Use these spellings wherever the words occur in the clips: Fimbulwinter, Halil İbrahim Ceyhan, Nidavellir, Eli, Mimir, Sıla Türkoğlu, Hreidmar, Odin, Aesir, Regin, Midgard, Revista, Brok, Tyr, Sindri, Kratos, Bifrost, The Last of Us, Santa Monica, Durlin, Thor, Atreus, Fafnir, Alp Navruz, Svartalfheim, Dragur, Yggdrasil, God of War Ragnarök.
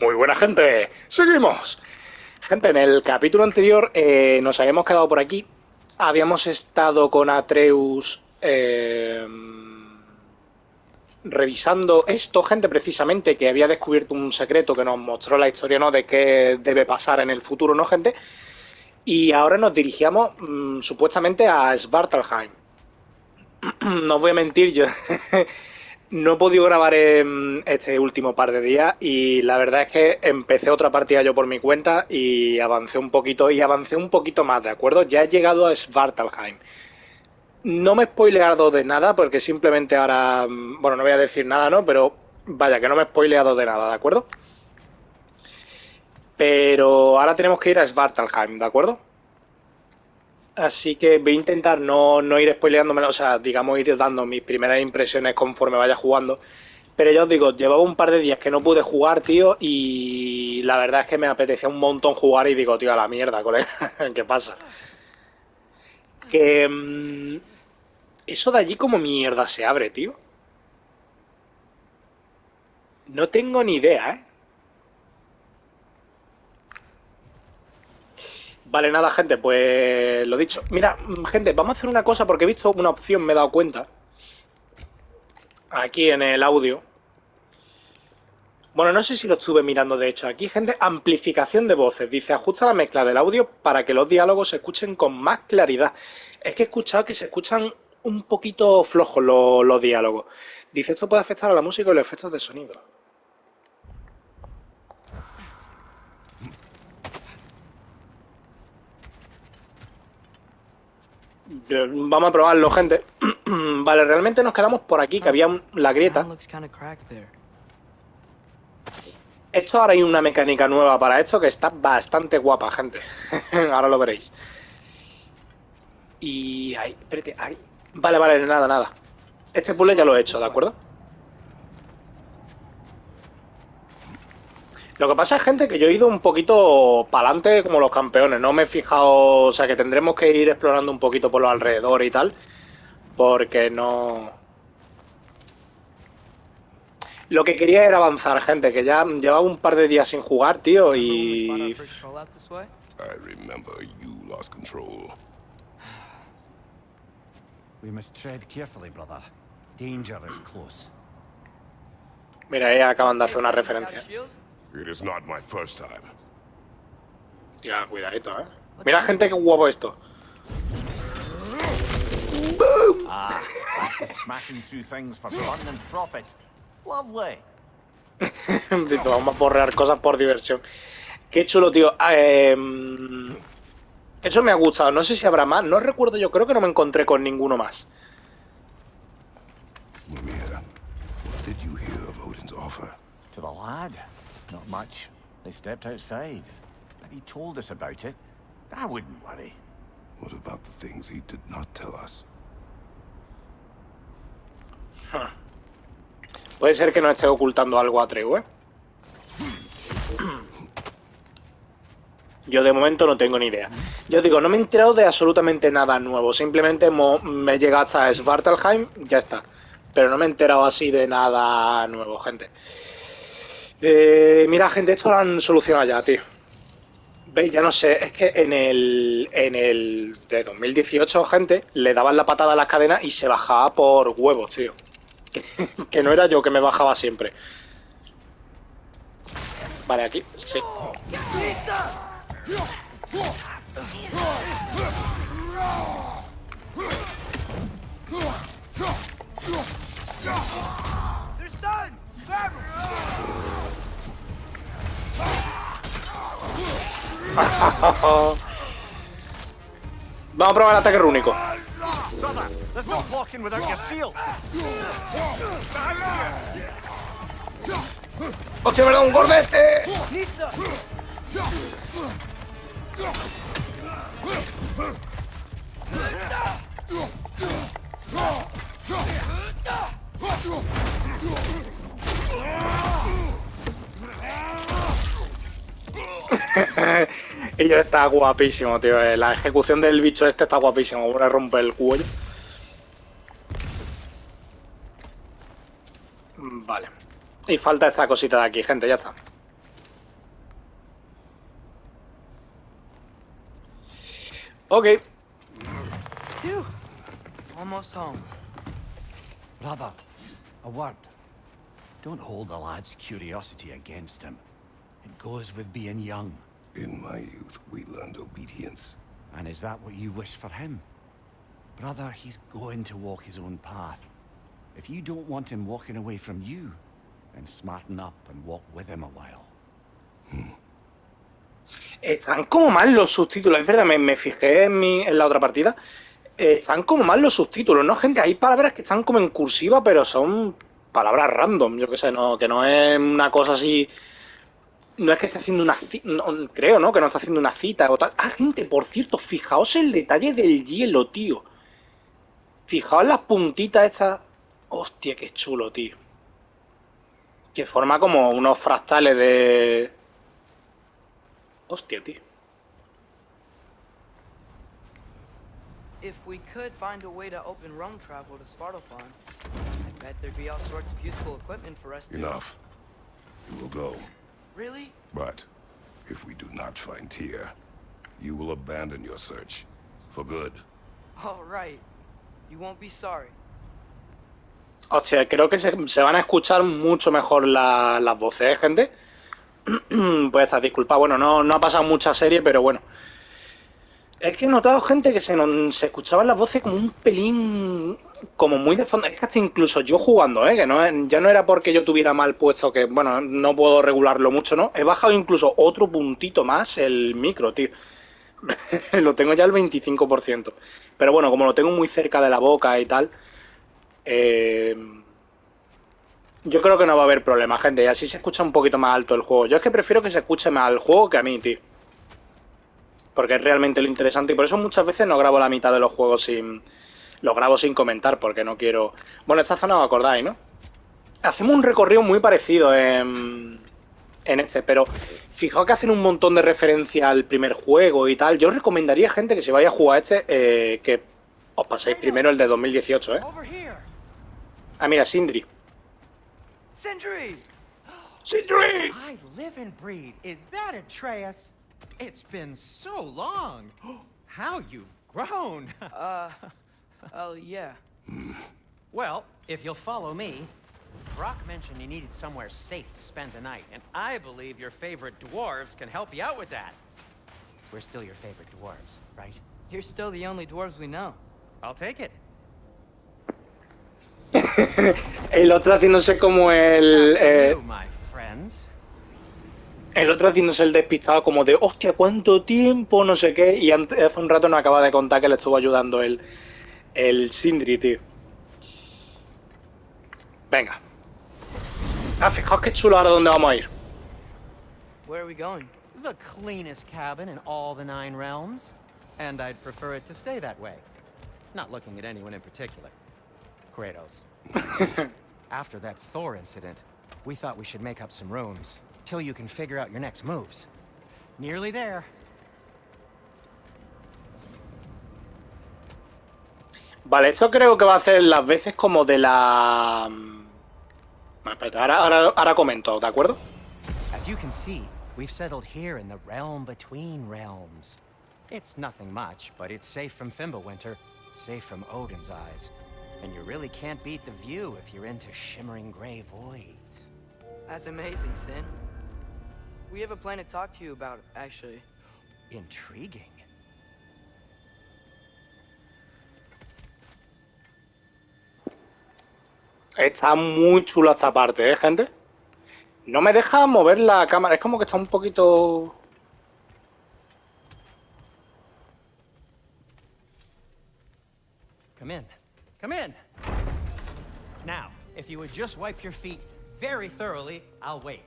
Muy buena gente, seguimos. Gente, en el capítulo anterior nos habíamos quedado por aquí. Habíamos estado con Atreus revisando esto, gente, precisamente, que había descubierto un secreto que nos mostró la historia, ¿no?, de qué debe pasar en el futuro, ¿no, gente? Y ahora nos dirigíamos supuestamente a Svartalfheim. No os voy a mentir, yo no he podido grabar este último par de días y la verdad es que empecé otra partida yo por mi cuenta y avancé un poquito más, ¿de acuerdo? Ya he llegado a Svartalfheim. No me he spoileado de nada porque simplemente ahora, bueno, no voy a decir nada, ¿no? Pero vaya, que no me he spoileado de nada, ¿de acuerdo? Pero ahora tenemos que ir a Svartalfheim, ¿de acuerdo? Así que voy a intentar no ir spoileándome, o sea, digamos, ir dando mis primeras impresiones conforme vaya jugando. Pero ya os digo, llevaba un par de días que no pude jugar, tío, y la verdad es que me apetecía un montón jugar y digo, tío, a la mierda, colega, ¿qué pasa? Que... eso de allí como mierda se abre, tío. No tengo ni idea, ¿eh? Vale, nada, gente, pues lo dicho. Mira, gente, vamos a hacer una cosa porque he visto una opción, me he dado cuenta. Aquí en el audio. Bueno, no sé si lo estuve mirando, de hecho. Aquí, gente, amplificación de voces. Dice, ajusta la mezcla del audio para que los diálogos se escuchen con más claridad. Es que he escuchado que se escuchan un poquito flojos los diálogos. Dice, esto puede afectar a la música y los efectos de sonido. Vamos a probarlo, gente. Vale, realmente nos quedamos por aquí, que había la grieta. Esto ahora hay una mecánica nueva para esto que está bastante guapa, gente. Ahora lo veréis. Y ahí, espérate, ahí. Vale, vale, nada, nada. Este puzzle ya lo he hecho, ¿de acuerdo? Lo que pasa es, gente, que yo he ido un poquito para adelante como los campeones. No me he fijado... O sea, que tendremos que ir explorando un poquito por los alrededores y tal. Porque no... Lo que quería era avanzar, gente. Que ya llevaba un par de días sin jugar, tío, y... Mira, ahí acaban de hacer una referencia. It is not my first time. Ya, cuidadito, ¿eh? Mira, gente, qué guapo esto. Vamos a borrar cosas por diversión. Qué chulo, tío. Eso me ha gustado. No sé si habrá más. No recuerdo, yo creo que no me encontré con ninguno más. Mimir, ¿qué escuchaste de Odin's offer? To the lad? Not much. They stepped outside, but he told us about it. I wouldn't worry. What about the things he did not tell us? Huh. Puede ser que no esté ocultando algo a Atreus, ¿eh? Yo de momento no tengo ni idea. Yo digo, no me he enterado de absolutamente nada nuevo. Simplemente me he llegado hasta Svartalfheim, ya está. Pero no me he enterado así de nada nuevo, gente. Mira, gente, esto lo han solucionado ya, tío. ¿Veis? Ya no sé, es que en el de 2018, gente, le daban la patada a las cadenas y se bajaba por huevos, tío. Que no era yo que me bajaba siempre. Vale, aquí, sí. Vamos a probar el ataque rúnico. Hostia, ¿verdad? Un gordete. Y yo está guapísimo, tío. La ejecución del bicho este está guapísimo. Ahora rompe el cuello. Vale. Y falta esta cosita de aquí, gente, ya está. Ok. Almost home. Brother, a word. Don't hold the lad's curiosity against him. It goes with being young. In my youth, we learned obedience. And is that what you wish for him? Brother, he's going to walk his own path. If you don't want him walking away from you, then smarten up and walk with him a while. Están como mal los subtítulos, es verdad, me fijé en la otra partida. Están como mal los subtítulos, ¿no, gente? Hay palabras que están como en cursiva, pero son palabras random, yo qué sé, no, que no es una cosa así... No es que esté haciendo una cita, no, creo, ¿no? Que no está haciendo una cita o tal. Ah, gente, por cierto, fijaos el detalle del hielo, tío. Fijaos las puntitas estas. Hostia, qué chulo, tío. Que forma como unos fractales de... Hostia, tío. If we could find a way to open roam travel to Svartalfheim, I bet there'd be all sorts of useful equipment for us to... Enough. We will go. Really? But if we do not find Tyr, you will abandon your search for good. All right. You won't be sorry. O sea, creo que se van a escuchar mucho mejor las voces, ¿eh, gente? Pues esta disculpa, bueno, no ha pasado mucha serie, pero bueno. Es que he notado, gente, que se escuchaban las voces como un pelín... Como muy de fondo. Es que hasta incluso yo jugando, ¿eh? Que no, ya no era porque yo tuviera mal puesto que... Bueno, no puedo regularlo mucho, ¿no? He bajado incluso otro puntito más el micro, tío. Lo tengo ya al 25%. Pero bueno, como lo tengo muy cerca de la boca y tal... yo creo que no va a haber problema, gente. Y así se escucha un poquito más alto el juego. Yo es que prefiero que se escuche más al juego que a mí, tío. Porque es realmente lo interesante y por eso muchas veces no grabo la mitad de los juegos sin... Los grabo sin comentar porque no quiero... Bueno, esta zona os acordáis, ¿no? Hacemos un recorrido muy parecido en este, pero... Fijaos que hacen un montón de referencia al primer juego y tal. Yo recomendaría, gente, que si vais a jugar este, que os paséis primero el de 2018, ¿eh? Ah, mira, Sindri. ¡Sindri! ¡Sindri! I live and breathe. Is that Atreus? It's been so long. How you've grown. Oh, yeah. Well, if you'll follow me, Brok mentioned you needed somewhere safe to spend the night, and I believe your favorite dwarves can help you out with that. We're still your favorite dwarves, right? You're still the only dwarves we know. I'll take it. El otro haciéndose como el... El otro haciéndose el despistado como de hostia, cuánto tiempo, no sé qué. Y antes, hace un rato nos acaba de contar que le estuvo ayudando el Sindri, tío. Venga. Ah, fijaos qué chulo ahora dónde vamos a ir. Where are we going? The cleanest cabin in all the 9 realms. And I'd prefer it to stay that way. Not looking at anyone in particular. Kratos. After that Thor incident, we thought we should make up some rooms. Till you can figure out your next moves. Nearly there. Vale, esto creo que va a hacer las veces como de la... Ahora comento, ¿de acuerdo? As you can see, we've settled here in the realm between realms. It's nothing much, but it's safe from Fimbulwinter, safe from Odin's eyes. And you really can't beat the view if you're into shimmering gray voids. That's amazing, Sin. We have a plan to talk to you about, actually. Intriguing. Está muy chula esta parte, ¿eh, gente? No me deja mover la cámara. Es como que está un poquito... Come in. Come in. Now, if you would just wipe your feet very thoroughly, I'll wait.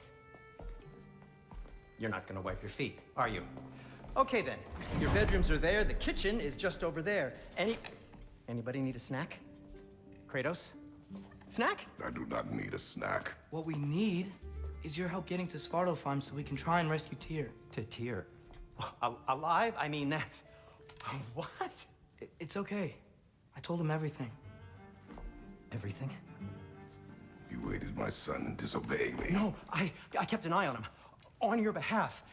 You're not gonna wipe your feet, are you? Okay, then. Your bedrooms are there. The kitchen is just over there. Anybody need a snack? Kratos? Snack? I do not need a snack. What we need is your help getting to Svartalfheim so we can try and rescue Tyr. To Tyr? Alive? I mean, that's... What? It's okay. I told him everything. Everything? You wait implicated my son in disobeying me. No, I kept an eye on him. On your behalf.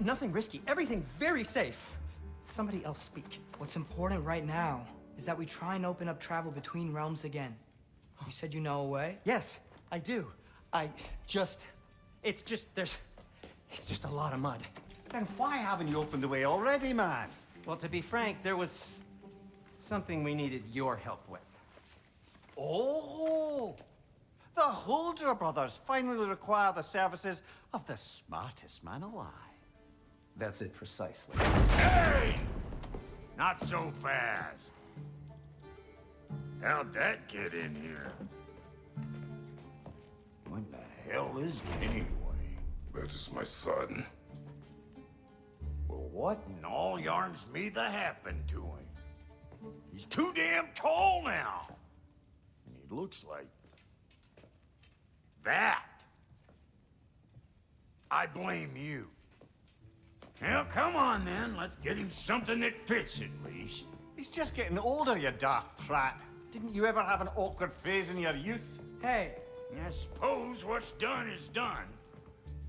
Nothing risky. Everything very safe. Somebody else speak. What's important right now is that we try and open up travel between realms again. You said you know a way? Yes, I do. It's just a lot of mud. Then why haven't you opened the way already, man? Well, to be frank, there was something we needed your help with. Oh! The Holder brothers finally require the services of the smartest man alive. That's it precisely. Hey! Not so fast. How'd that get in here? When the hell is it anyway? That is my son. Well, what in all yarns me that happened to him? He's too damn tall now. And he looks like... that. I blame you. Well, come on then. Let's get him something that fits at least. He's just getting older, you daft prat. Didn't you ever have an awkward phase in your youth? Hey. I suppose what's done is done.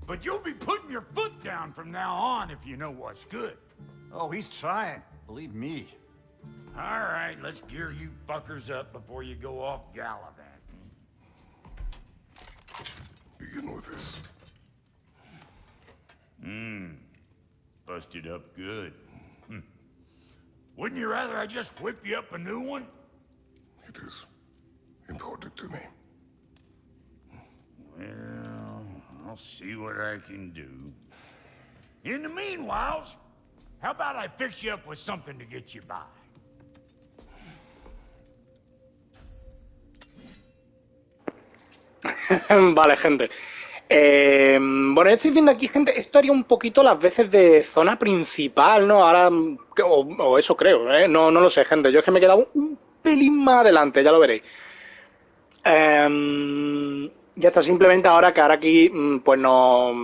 But you'll be putting your foot down from now on if you know what's good. Oh, he's trying. Believe me. All right, let's gear you fuckers up before you go off gallivanting. Begin with this. Busted up good. Wouldn't you rather I just whip you up a new one? It is important to me. Well, I'll see what I can do. In the meanwhile, how about I fix you up with something to get you by? Vale, gente. Bueno, estáis viendo aquí, gente, esto haría un poquito las veces de zona principal, ¿no? Ahora, o eso creo, ¿eh? No lo sé, gente. Yo es que me he quedado un pelín más adelante, ya lo veréis. Ya está, simplemente ahora que ahora aquí, pues nos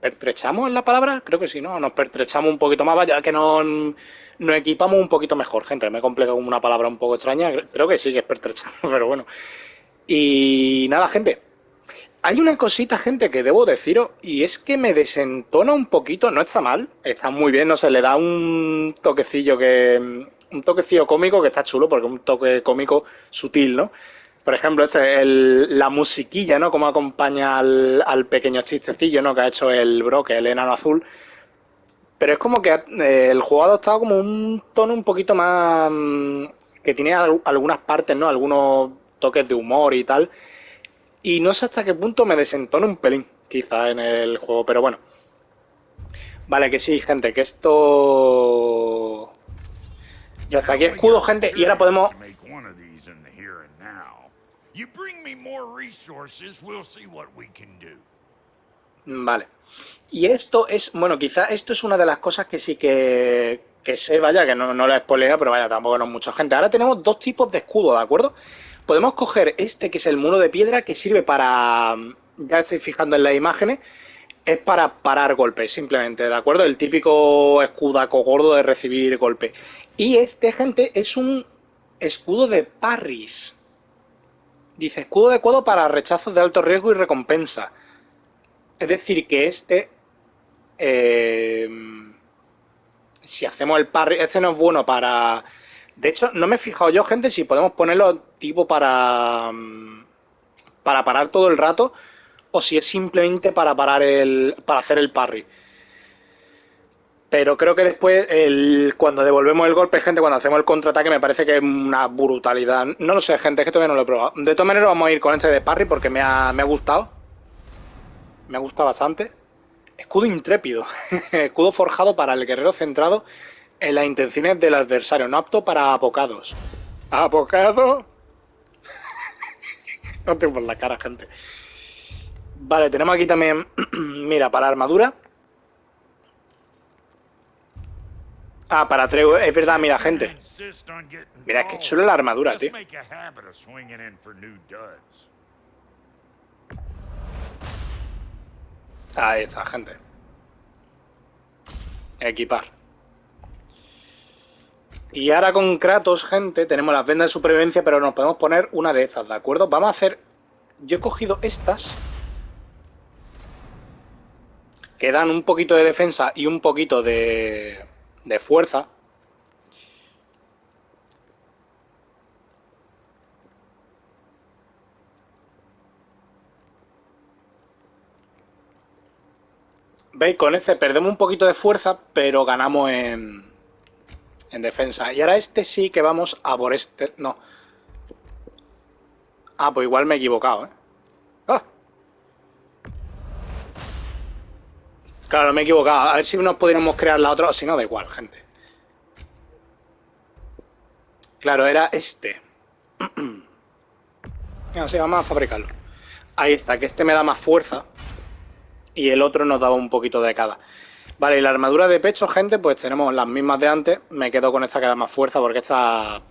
pertrechamos en la palabra, creo que sí, ¿no? Nos pertrechamos un poquito más, vaya que nos equipamos un poquito mejor, gente. Me he complicado como una palabra un poco extraña, creo que sí que es pertrechamos, pero bueno. Y nada, gente. Hay una cosita, gente, que debo deciros, y es que me desentona un poquito, no está mal, está muy bien, no sé, le da un toquecillo cómico que está chulo, porque es un toque cómico sutil, ¿no? Por ejemplo, la musiquilla, ¿no? Como acompaña al pequeño chistecillo, ¿no? Que ha hecho el Brok, el enano azul. Pero es como que el juego ha adoptado como un tono un poquito más... que tiene algunas partes, ¿no? Algunos toques de humor y tal. Y no sé hasta qué punto me desentona un pelín, quizá, en el juego, pero bueno. Vale, que sí, gente, que esto... Ya está, aquí escudo, gente, y ahora podemos... Vale. Y esto es... Bueno, quizá esto es una de las cosas que sí que sé, vaya, que no la spoileo, pero vaya, tampoco no es mucha gente. Ahora tenemos dos tipos de escudo, ¿de acuerdo? Podemos coger este, que es el muro de piedra, que sirve para... Ya estáis fijando en las imágenes. Es para parar golpes, simplemente, ¿de acuerdo? El típico escudaco gordo de recibir golpes. Y este, gente, es un escudo de parries. Dice, escudo adecuado para rechazos de alto riesgo y recompensa. Es decir, que este... si hacemos el parry... Este no es bueno para... De hecho, no me he fijado yo, gente, si podemos ponerlo tipo para parar todo el rato o si es simplemente para parar para hacer el parry. Pero creo que después, cuando devolvemos el golpe, gente, cuando hacemos el contraataque, me parece que es una brutalidad. No lo sé, gente, es que todavía no lo he probado. De todas maneras, vamos a ir con este de parry porque me ha gustado. Me ha gustado bastante. Escudo intrépido. Escudo forjado para el guerrero centrado en las intenciones del adversario, no apto para apocados. ¿Apocado? No tengo la cara, gente. Vale, tenemos aquí también... Mira, para armadura. Ah, para Atreus. Es verdad, mira, gente. Mira, es que chulo la armadura, tío. Ahí está, gente. Equipar. Y ahora con Kratos, gente, tenemos las vendas de supervivencia, pero nos podemos poner una de estas, ¿de acuerdo? Vamos a hacer yo he cogido estas que dan un poquito de defensa y un poquito de fuerza. ¿Veis? Con ese perdemos un poquito de fuerza, pero ganamos en defensa. Y ahora este sí que vamos a por este... No. Ah, pues igual me he equivocado, ¿eh? ¡Ah! Claro, me he equivocado. A ver si nos pudiéramos crear la otra. Si no, da igual, gente. Claro, era este. Venga, sí, vamos a fabricarlo. Ahí está, que este me da más fuerza. Y el otro nos daba un poquito de cada. Vale, y la armadura de pecho, gente, pues tenemos las mismas de antes. Me quedo con esta que da más fuerza porque esta...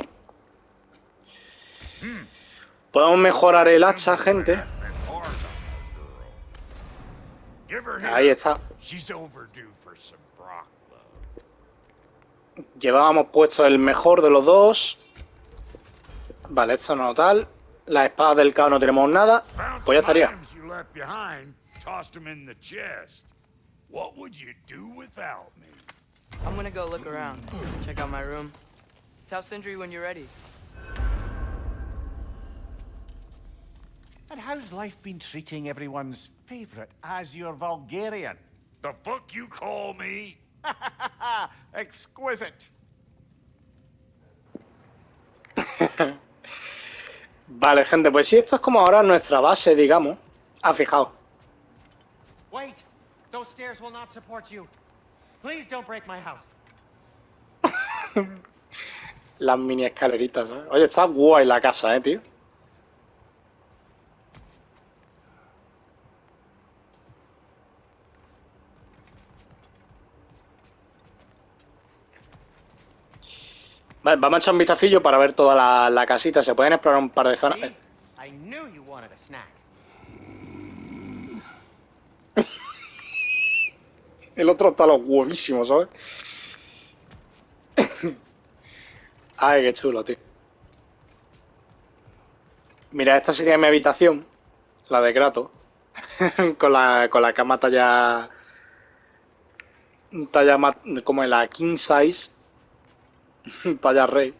Podemos mejorar el hacha, gente. Ahí está. Llevábamos puesto el mejor de los dos. Vale, esto no tal. Las espadas del caos no tenemos nada. Pues ya estaría. Vale, gente, pues sí, esto es como ahora nuestra base, digamos. Ah, fijaos. Wait, those stairs will not support you. Please don't break my house. Las mini escaleritas, ¿eh? Oye, está guay la casa, tío. Vale, vamos a echar un vistacillo para ver toda la casita. Se pueden explorar un par de zonas. I knew you wanted a snack. El otro está los huevísimos, ¿sabes? Ay, qué chulo, tío. Mira, esta sería mi habitación, la de Kratos. con la cama talla más, como en la king size. Talla rey.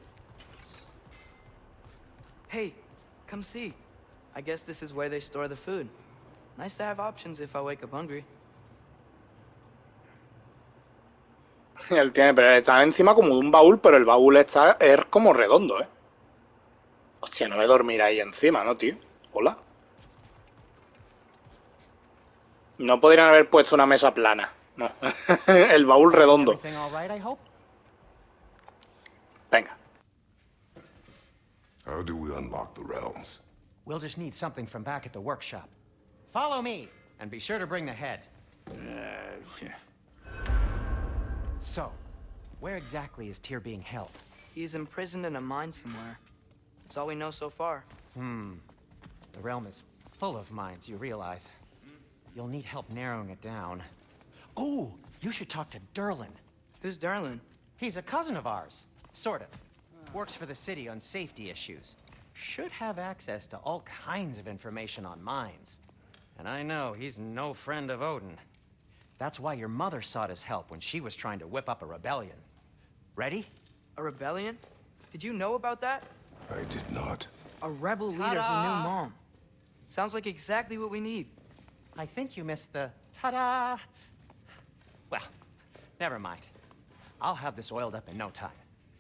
Hey, come see. I guess this is where they store the food. Nice to have options if I wake up hungry. Él tiene, pero está encima como de un baúl, pero el baúl es como redondo, ¿eh? Hostia, no voy a dormir ahí encima, ¿no, tío? Hola. No podrían haber puesto una mesa plana, no. El baúl redondo. Venga. How do we unlock the realms? We'll just need something from back at the workshop. Follow me, and be sure to bring the head. Yeah. So, where exactly is Tyr being held? He's imprisoned in a mine somewhere. That's all we know so far. The realm is full of mines, you realize. You'll need help narrowing it down. Oh, you should talk to Durlin. Who's Durlin? He's a cousin of ours, sort of. Works for the city on safety issues. Should have access to all kinds of information on mines. And I know he's no friend of Odin. That's why your mother sought his help when she was trying to whip up a rebellion. Ready? A rebellion? Did you know about that? I did not. A rebel leader who knew Mom. Sounds like exactly what we need. I think you missed the ta-da. Well, never mind. I'll have this oiled up in no time.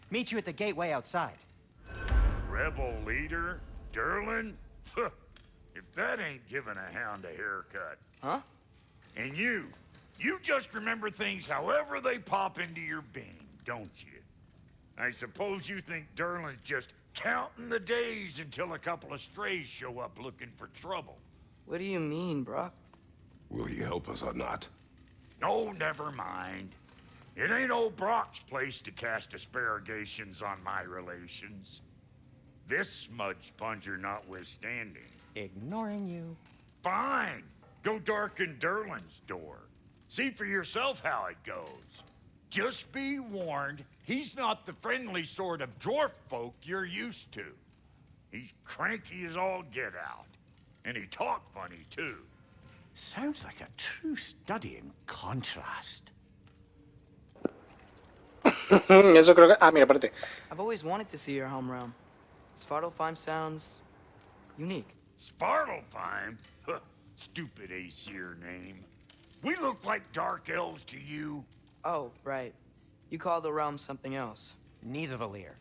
Meet you at the gateway outside. Rebel leader? Durlin? If that ain't giving a hound a haircut. Huh? And you just remember things however they pop into your being, don't you? I suppose you think Durlin's just counting the days until a couple of strays show up looking for trouble. What do you mean, Brok? Will he help us or not? No, never mind. It ain't old Brock's place to cast aspersions on my relations. This smudge sponger notwithstanding. Ignoring you. Fine. Go darken Durlin's door. See for yourself how it goes. Just be warned, he's not the friendly sort of dwarf folk you're used to. He's cranky as all get out. And he talked funny, too. Sounds like a true study in contrast. Eso creo que... Ah, mira, aparte. I've always wanted to see your home realm. Svartalfheim sounds unique. Svartalfheim? Stupid Aesir name. We look like dark elves to you. Oh, right. You call the realm something else. Nidavellir,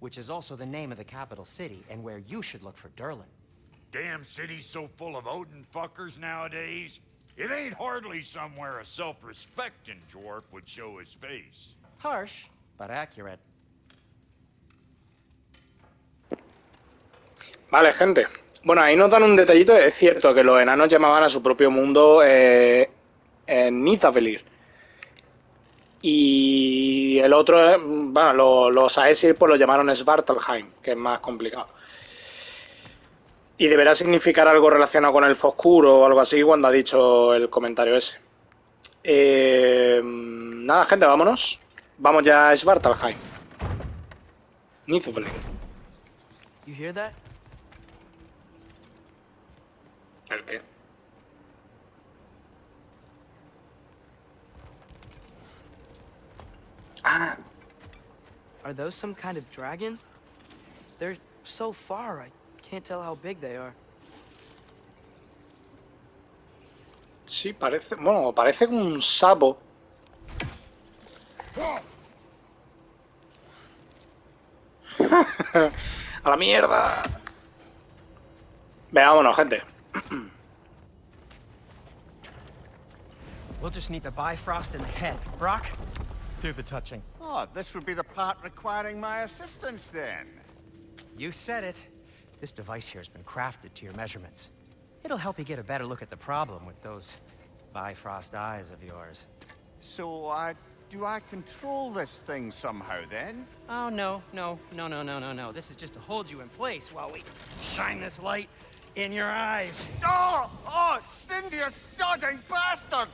which is also the name of the capital city and where you should look for Durlin. Damn city's so full of Odin fuckers nowadays. It ain't hardly somewhere a self-respecting dwarf would show his face. Harsh, but accurate. Vale, gente. Bueno, ahí nos dan un detallito. Es cierto que los enanos llamaban a su propio mundo Nidavellir. Y el otro, bueno, los Aesir pues lo llamaron Svartalfheim, que es más complicado. Y deberá significar algo relacionado con el oscuro o algo así cuando ha dicho el comentario ese. Nada, gente, vámonos. Vamos ya a Svartalfheim. Nidavellir. You hear that? ¿El qué? Ah. Are those some kind of dragons? They're so far, I can't tell how big they are. Sí, parece, bueno, parece un sapo. A la mierda. Vámonos, gente. We'll just need the Bifrost in the head, Brok. Do the touching. Oh, this would be the part requiring my assistance then. You said it. This device here has been crafted to your measurements. It'll help you get a better look at the problem with those Bifrost eyes of yours. So, do I control this thing somehow then? Oh, no. This is just to hold you in place while we shine this light in your eyes. Oh! Oh, Sindri, you sodding bastard!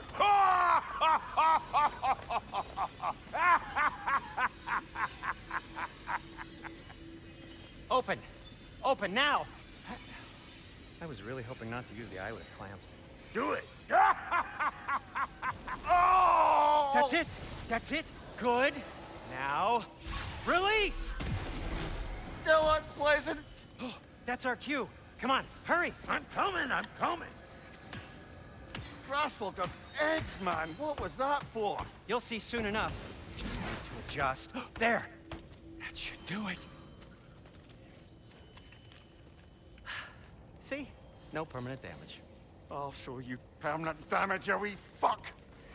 Open! Open now! I was really hoping not to use the eyelid clamps. Do it! Oh! That's it! That's it! Good! Now, release! Still unpleasant! Oh, that's our cue. Come on, hurry! I'm coming! Grasshole of eggs, man! What was that for? You'll see soon enough. Just need to adjust. There! That should do it. See? No permanent damage. I'll show you permanent damage, you wee fuck!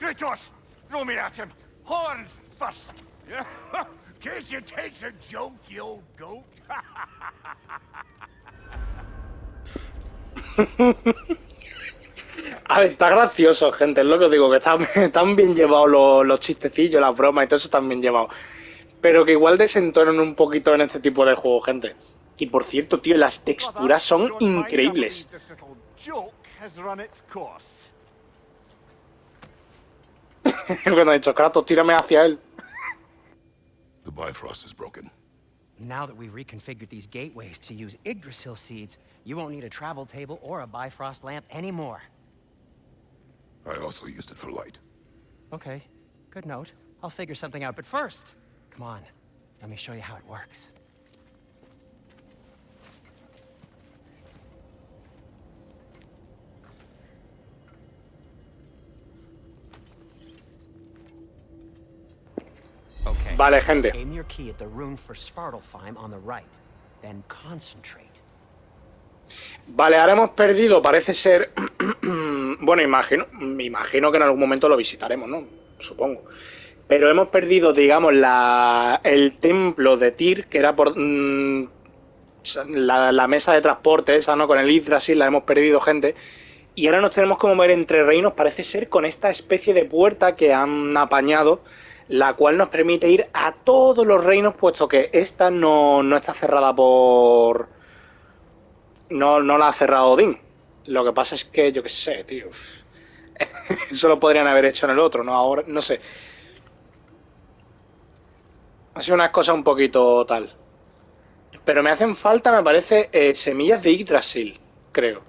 Kratos! Throw me at him! Horns first! Yeah. Guess you takes a joke, you old goat! A ver, está gracioso, gente, es lo que os digo, que están bien llevados los chistecillos, las bromas y todo eso están bien llevados. Pero que igual desentonan un poquito en este tipo de juego, gente. Y por cierto, tío, las texturas son increíbles. Cuando he dicho, Kratos, tírame hacia él. The Bifrost is broken. Now that we've reconfigured these gateways to use Yggdrasil seeds, you won't need a travel table or a Bifrost lamp anymore. I also used it for light. Okay, good note. I'll figure something out, but first, come on, let me show you how it works. Vale, gente. Aim your key at the rune for Svartalfheim on the right, then concentrate. Vale, ahora hemos perdido, parece ser. Bueno, me imagino que en algún momento lo visitaremos, ¿no? Supongo. Pero hemos perdido, digamos, el templo de Tyr, que era por la mesa de transporte esa, ¿no? Con el Yggdrasil la hemos perdido, gente. Y ahora nos tenemos que mover entre reinos, parece ser, con esta especie de puerta que han apañado, la cual nos permite ir a todos los reinos, puesto que esta no está cerrada por... No la ha cerrado Odín. Lo que pasa es que, yo qué sé, tío. Eso lo podrían haber hecho en el otro, ¿no? Ahora, no sé. Ha sido una cosa un poquito tal. Pero me hacen falta, me parece, semillas de Yggdrasil, creo.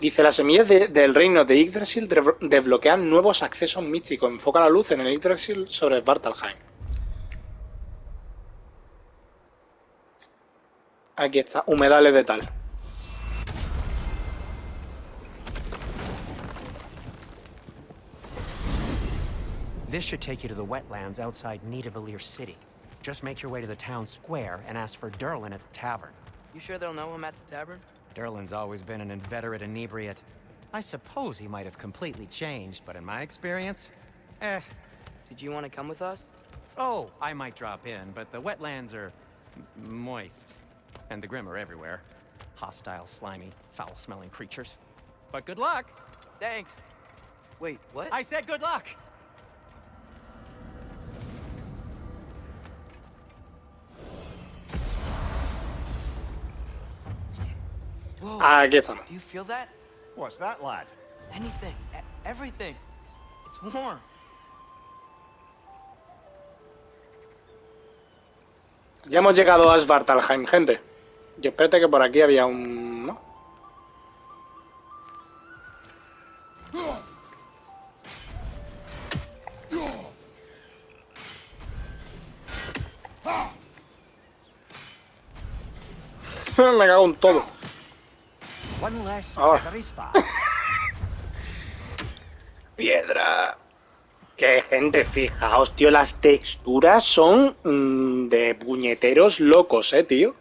Dice, las semillas del reino de Yggdrasil desbloquean nuevos accesos místicos. Enfoca la luz en el Yggdrasil sobre Svartalfheim. Aquí está, humedales de tal. This should take you to the wetlands outside Nidavellir City. Just make your way to the town square and ask for Durlin at the tavern. You sure they'll know him at the tavern? Durlin's always been an inveterate inebriate. I suppose he might have completely changed, but in my experience, eh. Did you want to come with us? Oh, I might drop in, but the wetlands are moist. And the Grim are everywhere. Hostile, slimy, foul-smelling creatures. But good luck! Thanks! Wait, what? I said good luck! Whoa. Do you feel that? What's that, lad? Anything. Everything. It's warm. Ya hemos llegado a Svartalfheim, gente. Y espérate que por aquí había un... ¿no? Me cago en todo. Ahora. Piedra. Que gente, fijaos, tío, las texturas son de puñeteros locos, tío.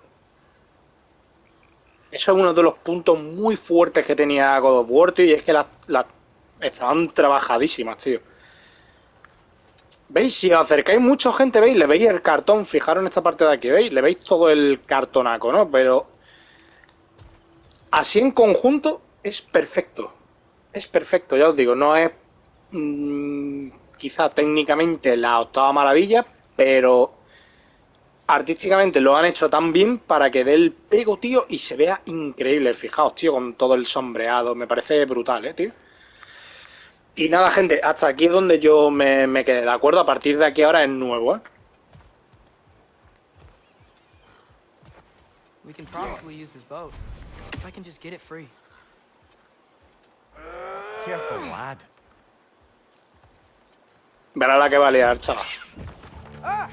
Eso es uno de los puntos muy fuertes que tenía God of War, tío, y es que las estaban trabajadísimas, tío. ¿Veis? Si os acercáis mucho, gente, ¿veis? Le veis el cartón, fijaros en esta parte de aquí, ¿veis? Le veis todo el cartonaco, ¿no? Pero así en conjunto es perfecto. Es perfecto, ya os digo, no es quizá técnicamente la octava maravilla, pero artísticamente lo han hecho tan bien para que dé el pego, tío, y se vea increíble. Fijaos, tío, con todo el sombreado. Me parece brutal, tío. Y nada, gente, hasta aquí es donde yo me quedé, ¿de acuerdo? A partir de aquí ahora es nuevo, Verá la que va a liar, chaval. ¡Ah,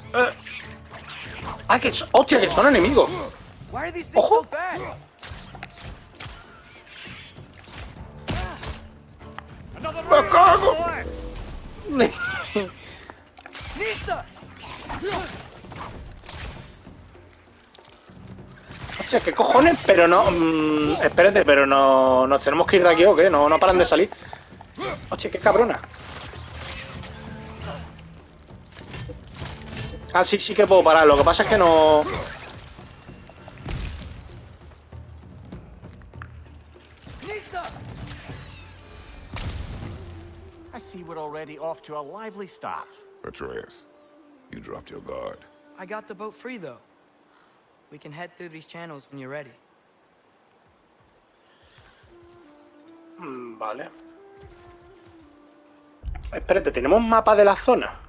que son! ¡Hostia, que son enemigos! ¡Ojo! ¡Me cago! ¡Hostia, qué cojones! Pero no... espérate, pero no... ¿Nos tenemos que ir de aquí o qué? No paran de salir. ¡Hostia, qué cabrona! Ah, sí, sí que puedo parar. Lo que pasa es que no... I see we're already off to a lively start. Atreus, you dropped your guard. I got the boat free, though. We can head through these channels when you're ready. Vale. Espérate, ¿tenemos mapa de la zona?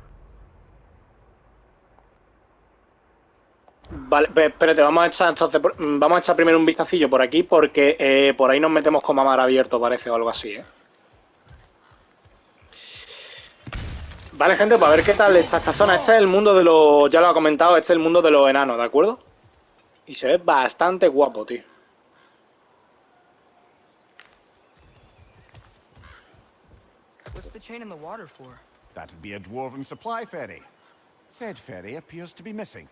Vale, espérate, vamos a echar primero un vistacillo por aquí porque por ahí nos metemos con mar abierto, parece, o algo así, Vale, gente, pues a ver qué tal está esta zona. Este es el mundo de los... ya lo ha comentado, este es el mundo de los enanos, ¿de acuerdo? Y se ve bastante guapo, tío. What's the chain in the water for? That'd be a dwarven supply ferry. Said ferry appears to be missing.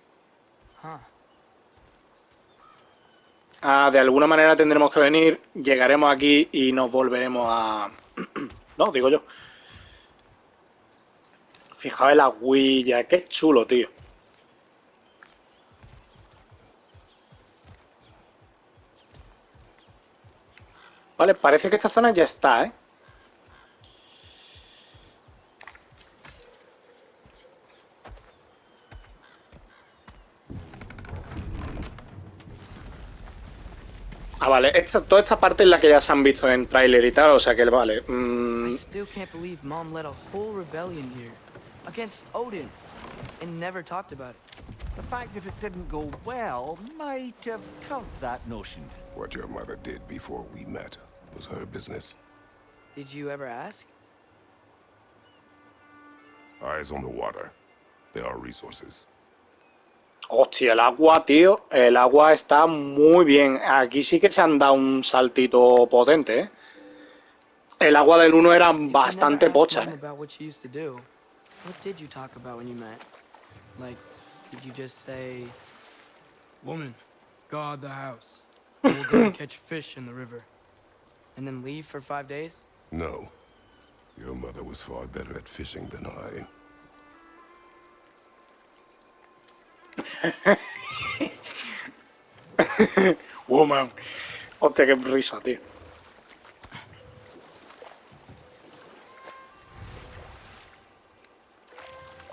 Ah, de alguna manera tendremos que venir, llegaremos aquí y nos volveremos a... no, digo yo. Fijaos en la huilla, qué chulo, tío. Vale, parece que esta zona ya está, Ah, vale, toda esta parte es la que ya se han visto en tráiler y tal, o sea que vale. I still can't believe Mom led a whole rebellion here against Odin and never talked about it. The fact that it didn't go well might have covered that notion. What your mother did before we met was her business. Did you ever ask? Eyes on the water. There are resources. Hostia, el agua, tío. El agua está muy bien. Aquí sí que se han dado un saltito potente, ¿eh? El agua del 1 era bastante pocha. Woman, guard the house. We'll go catch fish in the river. And then leave for 5 days? No. Your mother was far better at fishing than I. Woman. Hostia, qué risa, tío.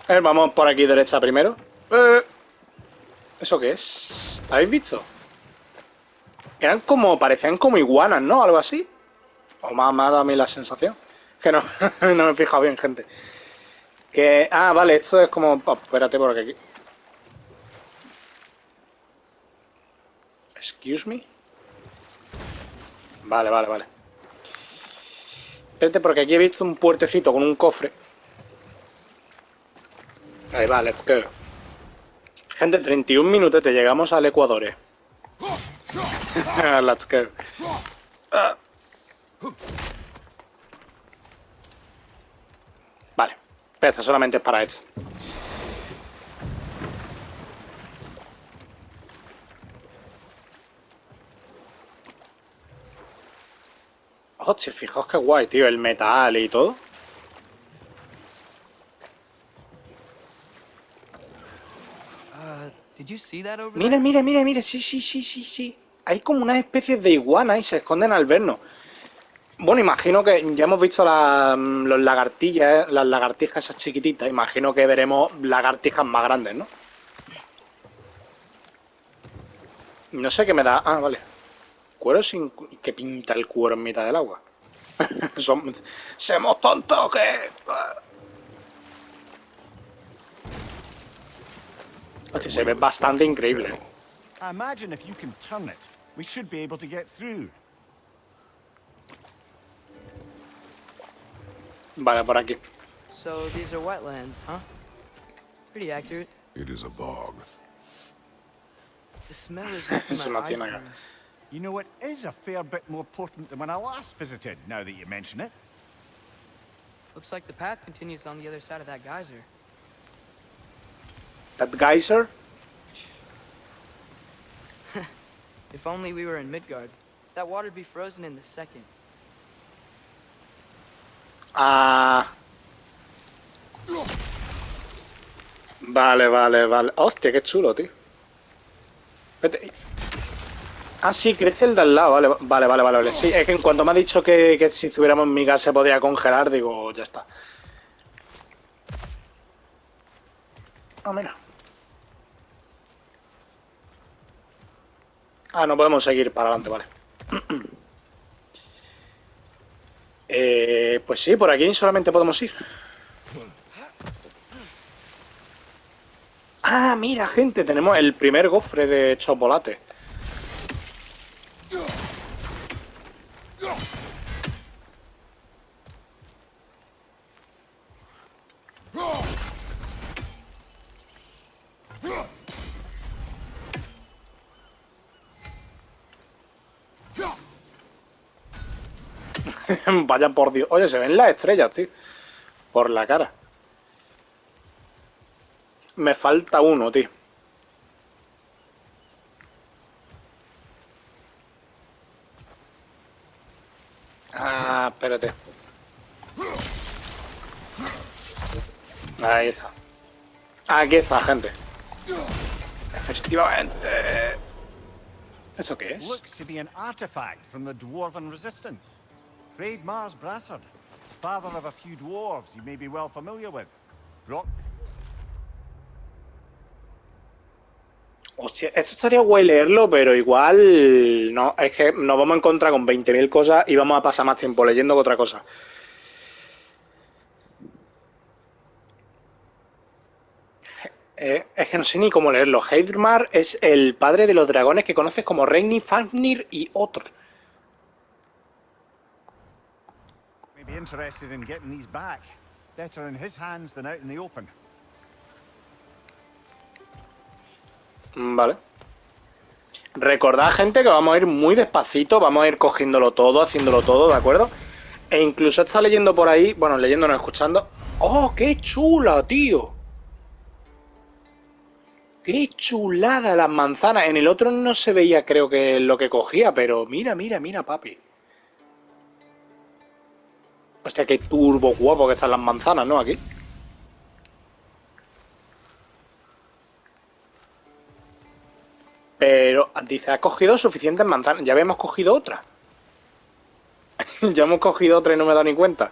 A ver, vamos por aquí derecha primero. ¿Eso qué es? ¿La habéis visto? Eran como, parecían como iguanas, ¿no? Algo así. O me ha dado a mí la sensación. Que no, no me he fijado bien, gente. Que, ah, vale, esto es como... Oh, espérate, porque aquí... Excuse me. Vale, vale, vale. Espérate, porque aquí he visto un puertecito con un cofre. Ahí va, let's go. Gente, 31 minutos te llegamos al Ecuador. Let's go. Vale. Pesa solamente es para esto. Hostia, fijaos qué guay, tío. El metal y todo. Mira, mira, mira, mira, sí, sí, sí, sí, sí. Hay como unas especies de iguanas y se esconden al vernos. Bueno, imagino que ya hemos visto las lagartijas esas chiquititas. Imagino que veremos lagartijas más grandes, ¿no? No sé qué me da... Ah, vale. Cuero sin... ¿Qué pinta el cuero en mitad del agua? Somos tontos que... Hostia, se ve bastante increíble. Vale, por aquí. Es una tienda. That geyser? If only we were in Midgard. That water'd be frozen in the second. Vale, vale, vale. Hostia, qué chulo, tío. Vete. Ah, sí, crece el de al lado. Vale, vale, vale, vale, vale. Sí, es que en cuanto me ha dicho que si estuviéramos en mi casa se podía congelar, digo, ya está. Ah, mira. Ah, no podemos seguir para adelante, vale. Pues sí, por aquí solamente podemos ir. Ah, mira, gente, tenemos el primer gofre de chocolate. Vaya por Dios. Oye, se ven las estrellas, tío. Por la cara. Me falta uno, tío. Ah, espérate. Ahí está. Aquí está, gente. Efectivamente. ¿Eso qué es? Hreidmar's brassard, father of a few dwarves you may be well familiar with. Brok. Hostia, esto estaría guay leerlo, pero igual... No, es que nos vamos a encontrar con 20.000 cosas y vamos a pasar más tiempo leyendo que otra cosa. Es que no sé ni cómo leerlo. Hreidmar es el padre de los dragones que conoces como Regin, Fafnir y otros. be interested in getting these back. Better in his hands than out in the open. Vale. Recordad, gente, que vamos a ir muy despacito, vamos a ir cogiéndolo todo, haciéndolo todo, ¿de acuerdo? E incluso está leyendo por ahí, bueno, leyendo no escuchando. ¡Oh, qué chula, tío! ¡Qué chulada las manzanas! En el otro no se veía, creo que lo que cogía, pero mira, mira, mira, papi. Hostia, qué turbo guapo que están las manzanas, ¿no? Aquí. Pero, dice, ha cogido suficientes manzanas. Ya habíamos cogido otra. Ya hemos cogido otra y no me he dado ni cuenta.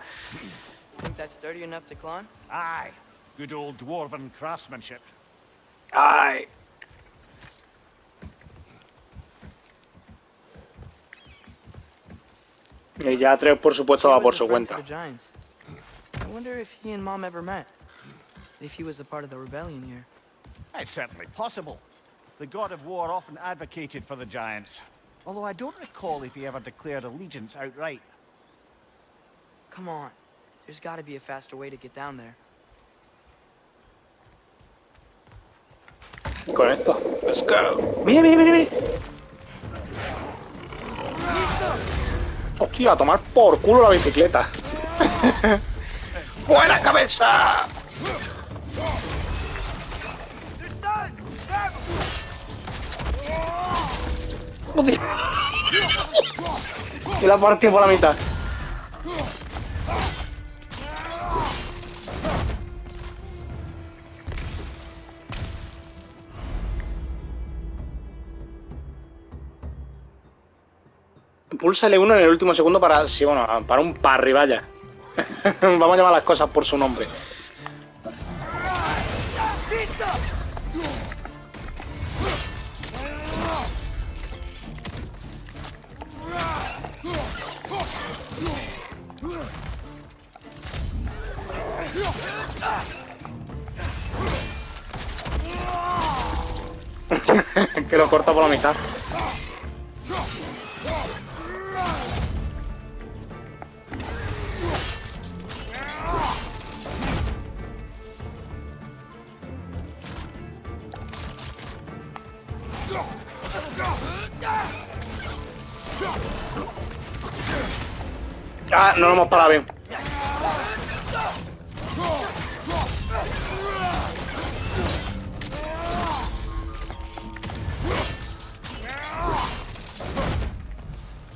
Ay. Y ya Atreus, por supuesto, va por su cuenta. The god of war often advocated for the giants, although I don't recall if he ever declared allegiance outright. Come on, there's got to be a faster way to get down there. Correcto. Let's go. Mira, mira, mira, mira. Hostia, a tomar por culo la bicicleta. ¡Buena cabeza! Y la partió por la mitad. Pulsa L1 en el último segundo para... Sí, bueno, para un parry, vaya. Vamos a llamar las cosas por su nombre. Que lo corta por la mitad. Ah, no lo hemos parado bien.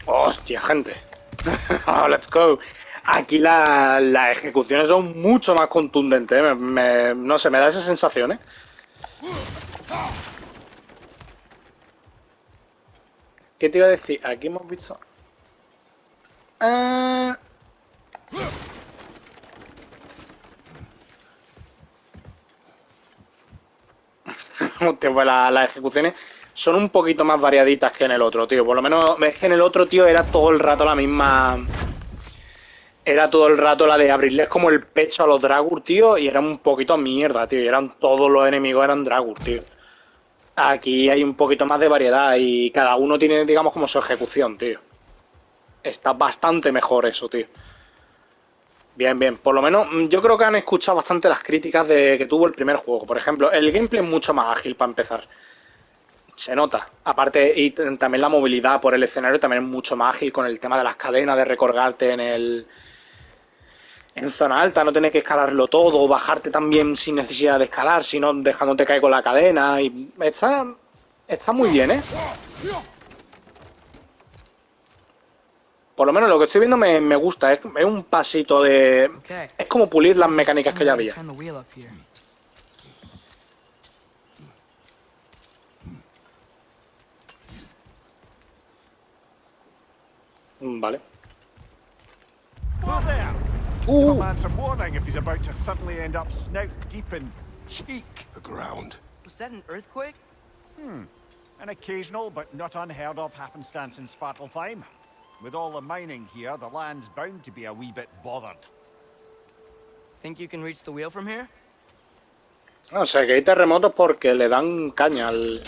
Hostia, gente. Oh, let's go. Aquí las ejecuciones son mucho más contundentes, ¿eh? No sé, me da esa sensación, ¿eh? ¿Qué te iba a decir? Aquí hemos visto... Hostia, pues las ejecuciones son un poquito más variaditas que en el otro, tío. Por lo menos es que en el otro, tío, era todo el rato la misma... Era todo el rato la de abrirles como el pecho a los Dragur, tío, y eran un poquito mierda, tío. Y eran todos los enemigos, eran Dragur, tío. Aquí hay un poquito más de variedad y cada uno tiene, digamos, como su ejecución, tío. Está bastante mejor eso, tío. Bien, bien. Por lo menos yo creo que han escuchado bastante las críticas de que tuvo el primer juego. Por ejemplo, el gameplay es mucho más ágil para empezar. Se nota. Aparte, y también la movilidad por el escenario también es mucho más ágil con el tema de las cadenas, de recolgarte en zona alta, no tener que escalarlo todo, bajarte también sin necesidad de escalar, sino dejándote caer con la cadena. Y está muy bien, ¿eh? Por lo menos lo que estoy viendo me gusta. Es un pasito de... Es como pulir las mecánicas que ya había. Vale. An occasional but not unheard of happenstance in Svartalfheim. With all the mining here, the land's bound to be a wee bit bothered. Think you can reach the wheel from here? O sea, que hay terremotos porque le dan caña al...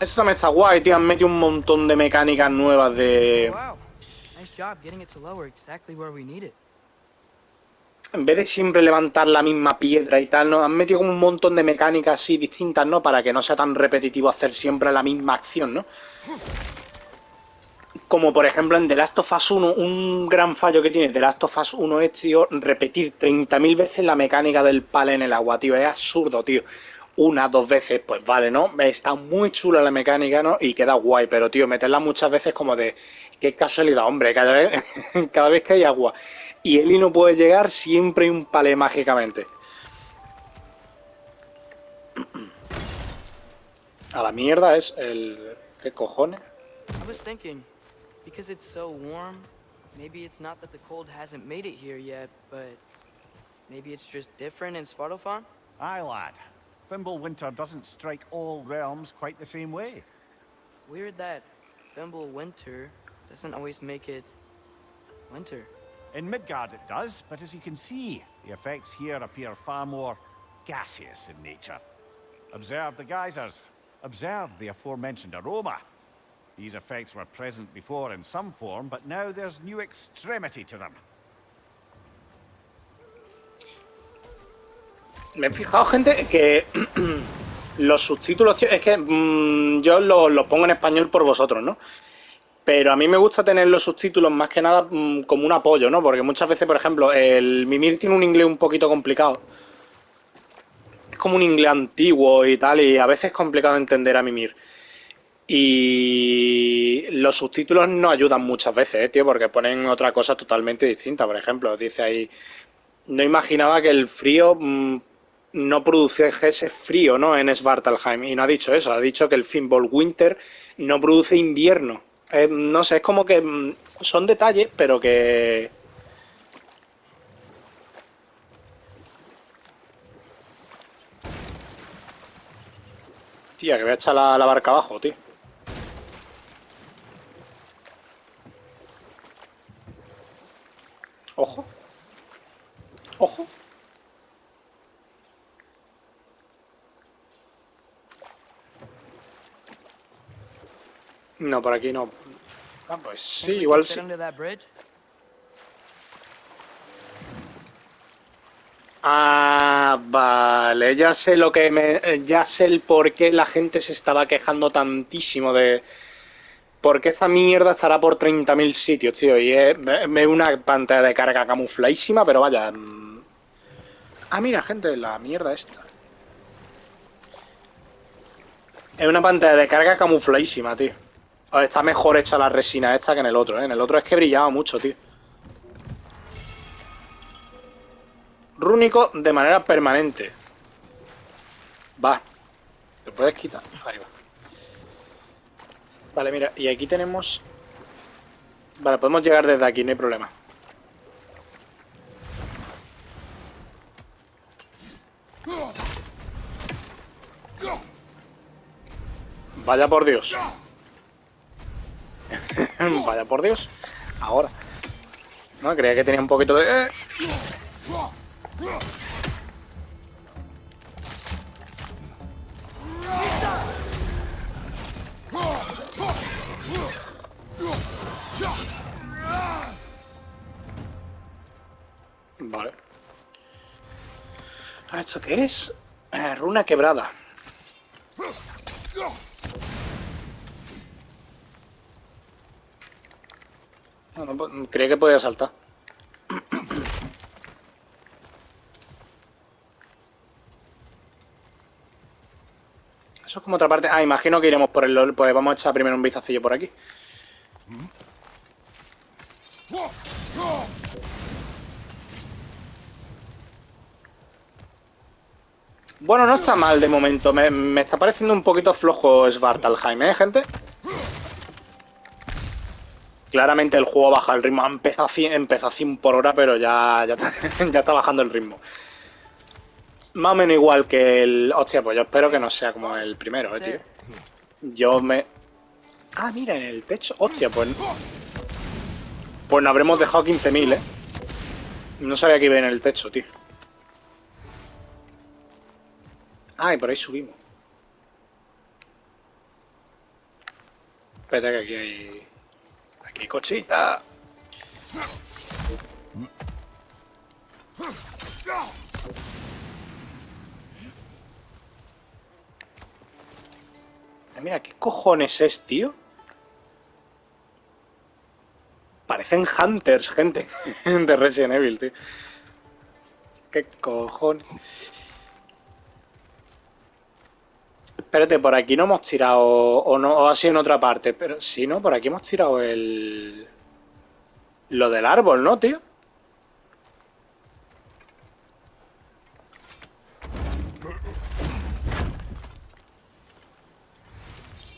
Eso también está guay, tío. Han metido un montón de mecánicas nuevas de... En vez de siempre levantar la misma piedra y tal, ¿no? Han metido como un montón de mecánicas así distintas, ¿no? Para que no sea tan repetitivo hacer siempre la misma acción, ¿no? Como por ejemplo en The Last of Us 1, un gran fallo que tiene The Last of Us 1 es, tío, repetir 30.000 veces la mecánica del palo en el agua, tío. Es absurdo, tío. Una, dos veces, pues vale, ¿no? Está muy chula la mecánica, ¿no? Y queda guay, pero, tío, meterla muchas veces como de... Qué casualidad, hombre, cada vez que hay agua y Eli no puede llegar, siempre hay un palé mágicamente. A la mierda es el... ¿Qué cojones? Ay, lad. Fimbulwinter doesn't strike all realms quite the same way. Weird that Fimbulwinter doesn't always make it winter. In Midgard it does, but as you can see, the effects here appear far more gaseous in nature. Observe the geysers. Observe the aforementioned aroma. These effects were present before in some form, but now there's new extremity to them. Me he fijado, gente, que los subtítulos, tío, es que yo los pongo en español por vosotros, ¿no? Pero a mí me gusta tener los subtítulos más que nada como un apoyo, ¿no? Porque muchas veces, por ejemplo, el Mimir tiene un inglés un poquito complicado. Es como un inglés antiguo y tal, y a veces es complicado entender a Mimir. Y los subtítulos no ayudan muchas veces, tío, porque ponen otra cosa totalmente distinta. Por ejemplo, dice ahí, no imaginaba que el frío... no produce ese frío, ¿no? En Svartalfheim. Y no ha dicho eso, ha dicho que el Fimbulwinter no produce invierno. No sé, es como que son detalles, pero que... Tía, que voy a echar la barca abajo, tío. Ojo. Ojo. No, por aquí no. Ah, pues sí, igual sí. Ah, vale. Ya sé lo que me... Ya sé el por qué la gente se estaba quejando tantísimo de... ¿Por qué esta mierda estará por 30.000 sitios, tío? Y es una pantalla de carga camufladísima, pero vaya... Ah, mira, gente, la mierda esta. Es una pantalla de carga camufladísima, tío. Está mejor hecha la resina esta que en el otro, ¿eh? En el otro es que brillaba mucho, tío. Rúnico de manera permanente. Va. Te puedes quitar. Ahí va. Vale, mira. Y aquí tenemos... Vale, podemos llegar desde aquí, no hay problema. Vaya por Dios. Vaya por Dios. Ahora. No, creía que tenía un poquito de... Vale. ¿Esto qué es? Runa quebrada. No, creía que podía saltar. Eso es como otra parte. Ah, imagino que iremos por el LOL. Pues vamos a echar primero un vistacillo por aquí. Bueno, no está mal de momento. Me está pareciendo un poquito flojo Svartalfheim, ¿eh, gente? Claramente el juego baja el ritmo. Empezó a 100 por hora, pero ya está bajando el ritmo. Más o menos igual que el... Hostia, pues yo espero que no sea como el primero, tío. Ah, mira, en el techo. Hostia, pues... Pues nos habremos dejado 15.000, ¿eh? No sabía que iba en el techo, tío. Ah, y por ahí subimos. Espera que aquí hay... ¡Aquí cosita! Mira, ¿qué cojones es, tío? Parecen Hunters, gente. De Resident Evil, tío. ¿Qué cojones? Espérate, por aquí no hemos tirado... O no, o así en otra parte. Pero sí, ¿no? Por aquí hemos tirado el... Lo del árbol, ¿no, tío?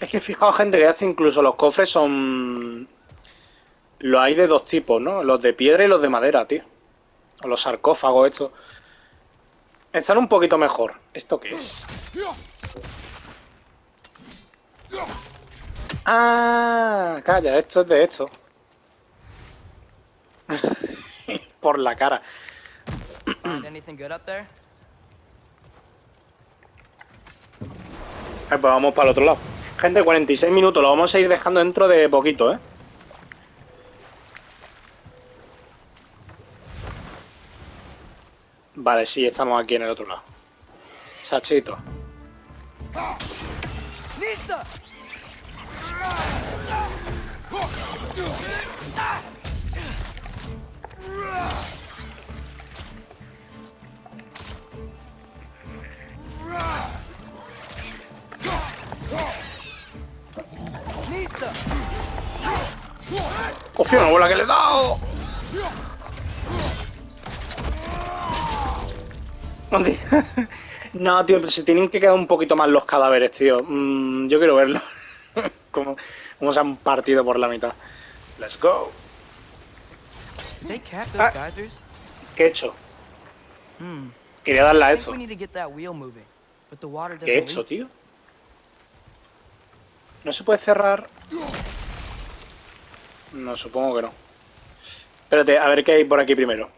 Es que fijaos, gente, que hace incluso los cofres son... Los hay de dos tipos, ¿no? Los de piedra y los de madera, tío. O los sarcófagos, estos. Están un poquito mejor. ¿Esto qué es? ¡Ah! Calla, esto es de esto. Por la cara. Pues vamos para el otro lado. Gente, 46 minutos, lo vamos a ir dejando dentro de poquito, ¿eh? Vale, sí, estamos aquí en el otro lado. Chachito. ¡Listo! ¡Hostia, una bola que le he dado! No, tío, pero se tienen que quedar un poquito más los cadáveres, tío. Yo quiero verlo. Como se han partido por la mitad. Let's go. Ah, ¿qué he hecho? Quería darle a eso. ¿Qué he hecho, tío? ¿No se puede cerrar? No, supongo que no. Espérate, a ver qué hay por aquí primero.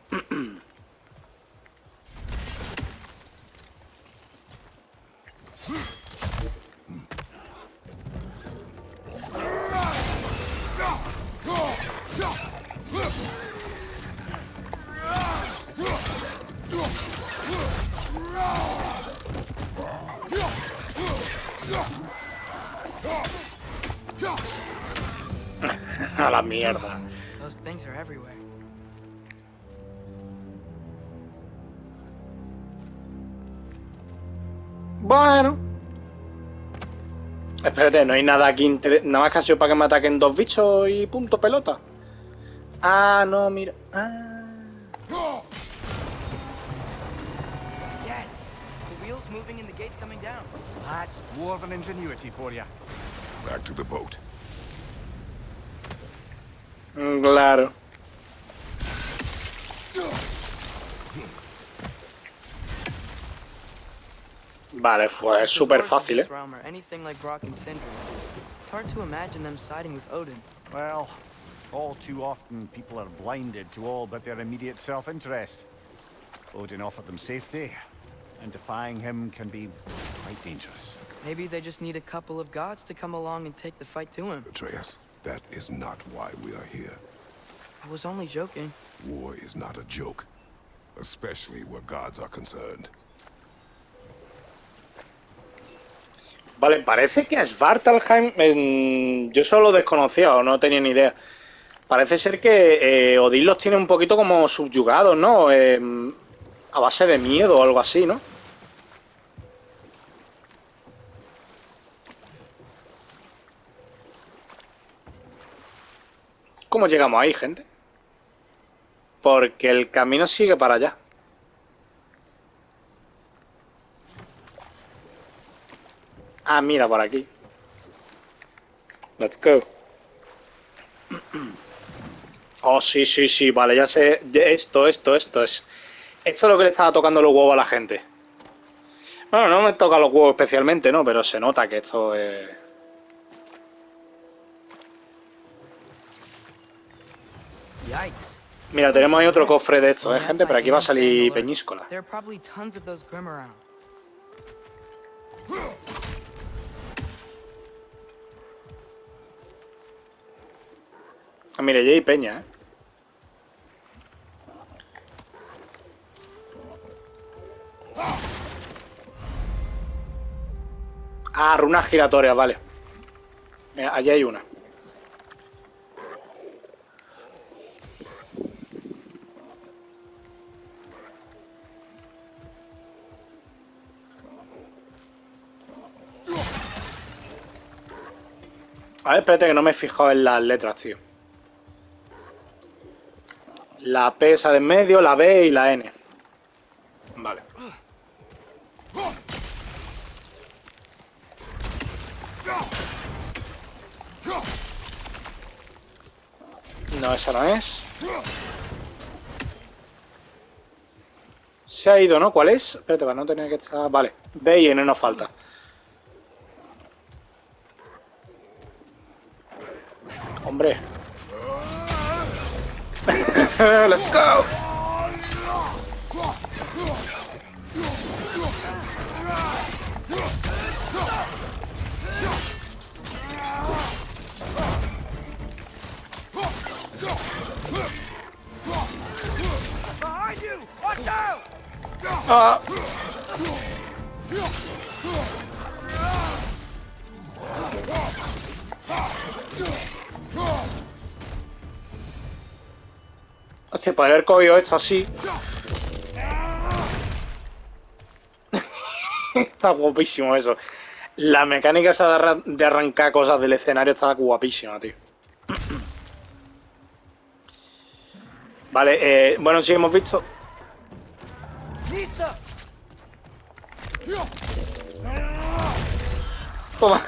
A la mierda. Bueno. Espérate, no hay nada aquí interesante. Nada más que ha sido para que me ataquen dos bichos y punto pelota. Ah, no, mira. Ah. That's dwarven ingenuity for you. Back to the boat. Claro. Vale, fue súper fácil, ¿eh? Anything like Brok and Sindri. It's hard to imagine them siding with Odin. Well, all too often people are blinded to all but their immediate self-interest. Odin offered them safety, and defying him can be quite dangerous. Maybe they just need a couple of gods to come along and take the fight to him. Atreus. That is not why we are here. I was only joking. War is not a joke, especially where gods are concerned. Vale, parece que Svartalfheim, yo solo desconocía o no tenía ni idea. Parece ser que Odin los tiene un poquito como subyugados, ¿no? A base de miedo o algo así, ¿no? ¿Cómo llegamos ahí, gente? Porque el camino sigue para allá. Ah, mira, por aquí. Let's go. Oh, sí, sí, sí, vale, ya sé. Esto es. Esto es lo que le estaba tocando los huevos a la gente. Bueno, no me toca los huevos especialmente, ¿no? Pero se nota que esto es... Mira, tenemos ahí otro cofre de esto, gente, pero aquí va a salir peñíscola. Ah, mire, allí hay peña, ¿eh? Ah, runas giratorias, vale. Mira, allí hay una. A ver, espérate que no me he fijado en las letras, tío. La P esa de en medio, la B y la N. Vale. No, esa no es. Se ha ido, ¿no? ¿Cuál es? Espérate, para no tener que estar... Vale, B y N nos falta. Hombre. Let's go. Ah. Se puede haber cogido esto así. Está guapísimo eso. La mecánica esa de arrancar cosas del escenario está guapísima, tío. Vale, bueno, sí, hemos visto. Toma.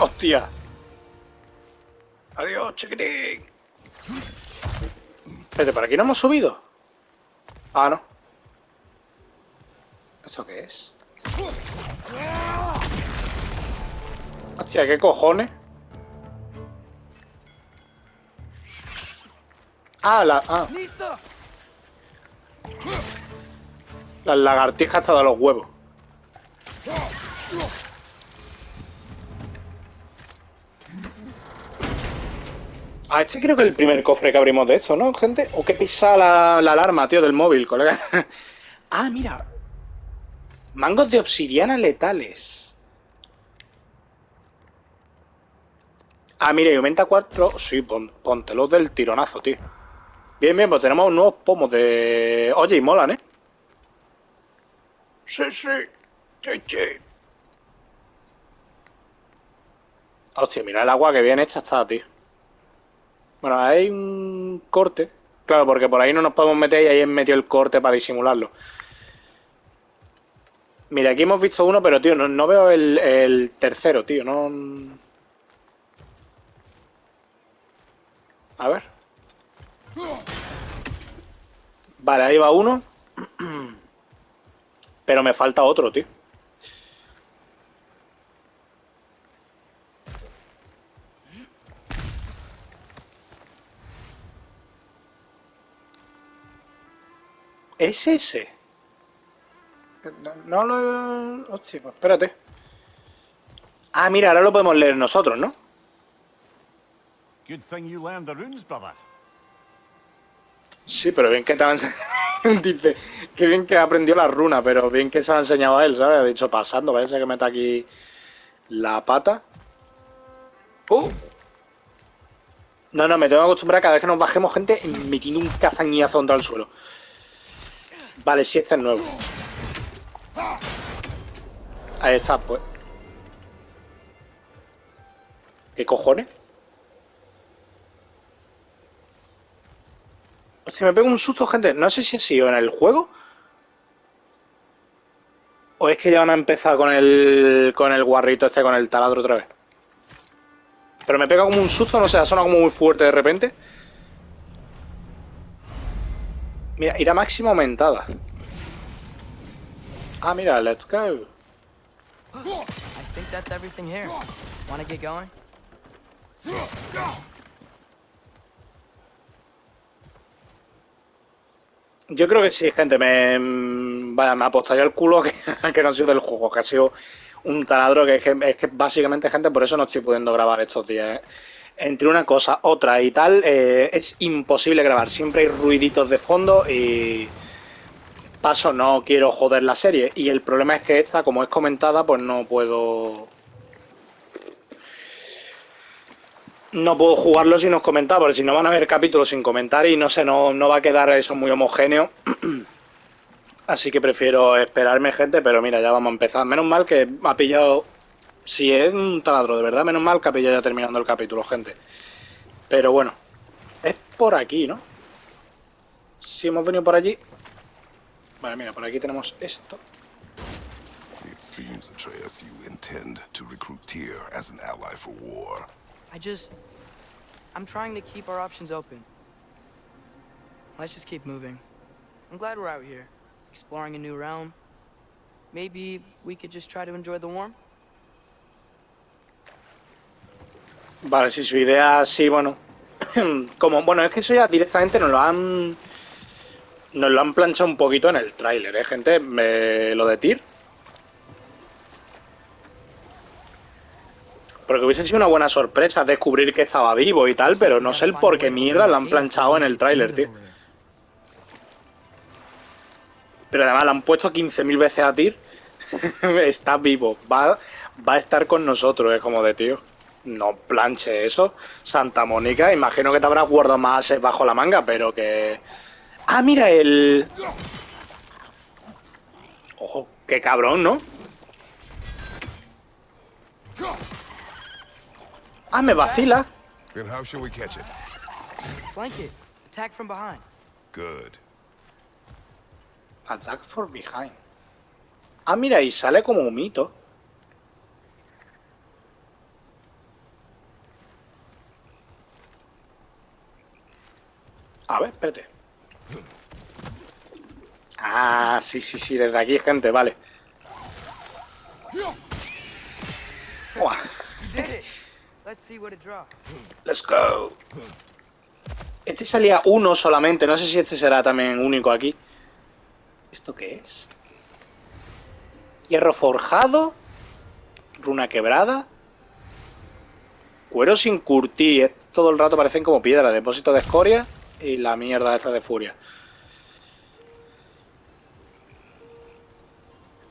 ¡Hostia! ¡Adiós, chiquitín! Espérate, ¿para aquí no hemos subido? Ah, no. ¿Eso qué es? ¡Hostia, qué cojones! ¡Ah, la... ah! Las lagartijas hasta de los huevos. Ah, este creo que es el primer cofre que abrimos de eso, ¿no, gente? O que pisa la alarma, tío, del móvil, colega. Ah, mira. Mangos de obsidiana letales. Ah, mira, y aumenta 4. Sí, póntelo del tironazo, tío. Bien, bien, pues tenemos nuevos pomos de... Oye, y molan, ¿eh? Sí, sí. Sí, sí. Hostia, mira el agua que bien hecha está, tío. Bueno, hay un corte. Claro, porque por ahí no nos podemos meter y ahí es metido el corte para disimularlo. Mira, aquí hemos visto uno, pero, tío, no veo el tercero, tío. No... A ver... Vale, ahí va uno. Pero me falta otro, tío. ¿Es ese? No lo... Hostia, pues espérate. Ah, mira, ahora lo podemos leer nosotros, ¿no? Good thing you learned the runes, brother. Sí, pero bien que te han... Dice, que bien que aprendió la runa, pero bien que se la ha enseñado a él, ¿sabes? Ha dicho, pasando, parece que meta aquí la pata. No, no, me tengo que acostumbrar a cada vez que nos bajemos, gente, metiendo un cazañazo contra el suelo. Vale, sí, este es nuevo. Ahí está, pues. ¿Qué cojones? Si me pego un susto, gente. No sé si ha sido en el juego. O es que ya van a empezar con el guarrito este, con el taladro otra vez. Pero me pega como un susto, no sé, ha sonado como muy fuerte de repente. Mira, ir a máxima aumentada. Ah, mira, let's go. I think that's everything here. Want to get going? Yo creo que sí, gente. Me apostaría el culo que no ha sido del juego, que ha sido un taladro, que básicamente, gente, por eso no estoy pudiendo grabar estos días. Entre una cosa, otra y tal, es imposible grabar. Siempre hay ruiditos de fondo y... Paso, no quiero joder la serie. Y el problema es que esta, como es comentada, pues no puedo... No puedo jugarlo si no es comentado, porque si no van a haber capítulos sin comentar y no sé, no va a quedar eso muy homogéneo. Así que prefiero esperarme, gente, pero mira, ya vamos a empezar. Menos mal que ha pillado... Si es un taladro, de verdad, menos mal que ha pillado ya terminando el capítulo, gente. Pero bueno, es por aquí, ¿no? Si hemos venido por allí... Vale, mira, por aquí tenemos esto. It seems, Atreus, you intend to recruit Tyr as an ally for war. I'm trying to keep our options open. Let's just keep moving. I'm glad we're out here, exploring a new realm. Maybe we could just try to enjoy the warmth. Vale, si su idea, sí, bueno. Como, bueno, es que eso ya directamente nos lo han planchado un poquito en el tráiler, ¿eh, gente? Lo de Tyr. Porque hubiese sido una buena sorpresa descubrir que estaba vivo y tal, pero no sé el por qué mierda lo han planchado en el tráiler, tío. Pero además le han puesto 15.000 veces a Tyr. Está vivo, va a estar con nosotros, es como de tío. No planche eso, Santa Monica. Imagino que te habrás guardado más bajo la manga, pero que... Ah, mira, el... Ojo, qué cabrón, ¿no? Ah, me vacila. Attack from behind. Ah, mira, y sale como un mito. A ver, espérate. Ah, sí, desde aquí, gente, vale. Uah. Let's go. Este salía uno solamente. No sé si este será también único aquí. ¿Esto qué es? Hierro forjado. Runa quebrada. Cuero sin curtir. Todo el rato parecen como piedra. Depósito de escoria. Y la mierda esa de furia.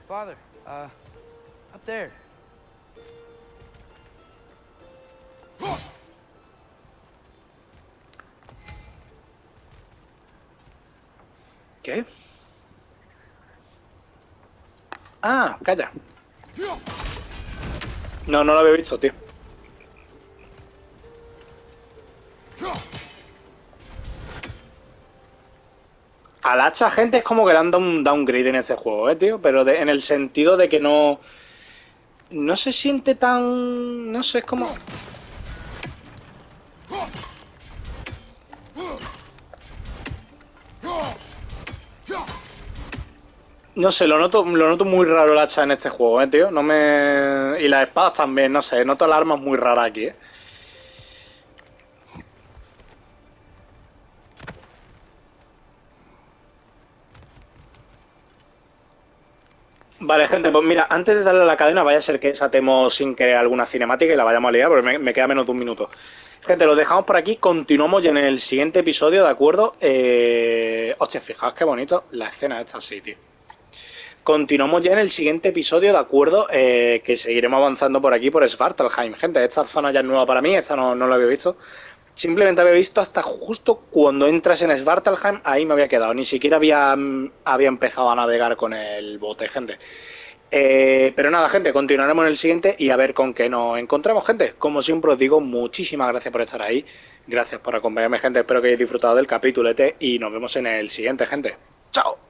Father, up there. ¿Qué? Ah, calla. No lo había visto, tío. Al hacha, gente, es como que le han dado un downgrade en este juego, tío. Pero en el sentido de que no se siente tan... No sé, es como... No sé, lo noto muy raro el hacha en este juego, tío. No me... Y las espadas también, no sé. Noto las armas muy raras aquí, Vale, gente, pues mira, antes de darle a la cadena, vaya a ser que saltemos sin querer alguna cinemática y la vayamos a liar, porque me queda menos de un minuto. Gente, lo dejamos por aquí, continuamos ya en el siguiente episodio, ¿de acuerdo? Hostia, fijaos qué bonito la escena esta, sí, tío. Continuamos ya en el siguiente episodio, ¿de acuerdo? Que seguiremos avanzando por aquí, por Svartalfheim, gente. Esta zona ya es nueva para mí, esta no la había visto. Simplemente había visto hasta justo cuando entras en Svartalfheim, ahí me había quedado. Ni siquiera había empezado a navegar con el bote, gente. Pero nada, gente, continuaremos en el siguiente y a ver con qué nos encontramos, gente. Como siempre os digo, muchísimas gracias por estar ahí. Gracias por acompañarme, gente. Espero que hayáis disfrutado del capítulo, y nos vemos en el siguiente, gente. ¡Chao!